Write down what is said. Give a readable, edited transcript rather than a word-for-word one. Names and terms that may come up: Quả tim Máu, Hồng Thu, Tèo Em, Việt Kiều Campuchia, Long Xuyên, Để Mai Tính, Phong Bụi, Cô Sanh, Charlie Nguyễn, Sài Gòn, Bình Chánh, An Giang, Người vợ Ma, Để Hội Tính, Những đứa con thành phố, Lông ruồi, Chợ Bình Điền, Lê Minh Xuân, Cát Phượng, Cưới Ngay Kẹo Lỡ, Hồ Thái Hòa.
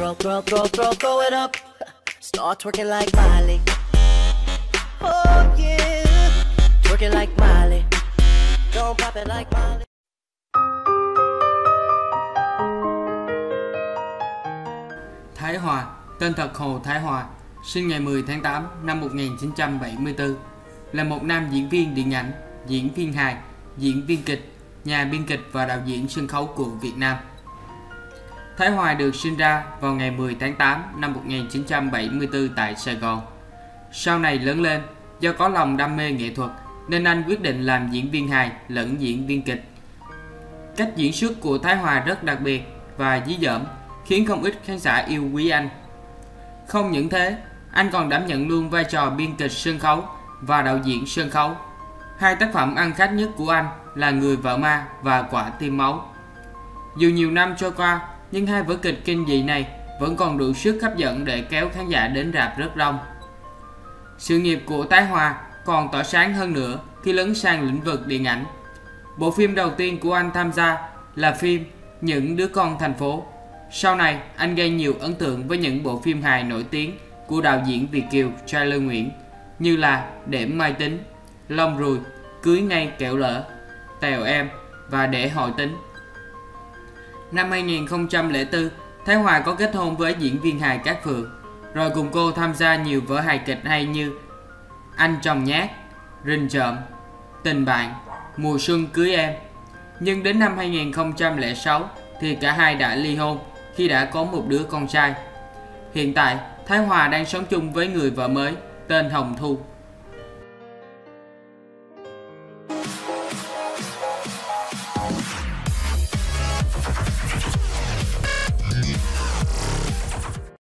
Throw, throw, throw, throw, throw it up. Start twerking like Miley. Oh yeah. Twerking like Miley. Don't pop it like Miley. Thái Hòa, tên thật Hồ Thái Hòa, sinh ngày 10 tháng 8 năm 1974, là một nam diễn viên điện ảnh, diễn viên hài, diễn viên kịch, nhà biên kịch và đạo diễn sân khấu của Việt Nam. Thái Hòa được sinh ra vào ngày 10 tháng 8 năm 1974 tại Sài Gòn. Sau này lớn lên, do có lòng đam mê nghệ thuật nên anh quyết định làm diễn viên hài lẫn diễn viên kịch. Cách diễn xuất của Thái Hòa rất đặc biệt và dí dỏm, khiến không ít khán giả yêu quý anh. Không những thế, anh còn đảm nhận luôn vai trò biên kịch sân khấu và đạo diễn sân khấu. Hai tác phẩm ăn khách nhất của anh là Người Vợ Ma và Quả Tim Máu. Dù nhiều năm trôi qua, nhưng hai vở kịch kinh dị này vẫn còn đủ sức hấp dẫn để kéo khán giả đến rạp rất đông. Sự nghiệp của Thái Hòa còn tỏa sáng hơn nữa khi lấn sang lĩnh vực điện ảnh. Bộ phim đầu tiên của anh tham gia là phim Những Đứa Con Thành Phố. Sau này, anh gây nhiều ấn tượng với những bộ phim hài nổi tiếng của đạo diễn Việt kiều Charlie Nguyễn như là Để Mai Tính, Lông Ruồi, Cưới Ngay Kẹo Lỡ, Tèo Em và Để Hội Tính. Năm 2004, Thái Hòa có kết hôn với diễn viên hài Cát Phượng, rồi cùng cô tham gia nhiều vở hài kịch hay như Anh Chồng Nhát, Rình Trộm, Tình Bạn, Mùa Xuân Cưới Em. Nhưng đến năm 2006 thì cả hai đã ly hôn khi đã có một đứa con trai. Hiện tại, Thái Hòa đang sống chung với người vợ mới tên Hồng Thu.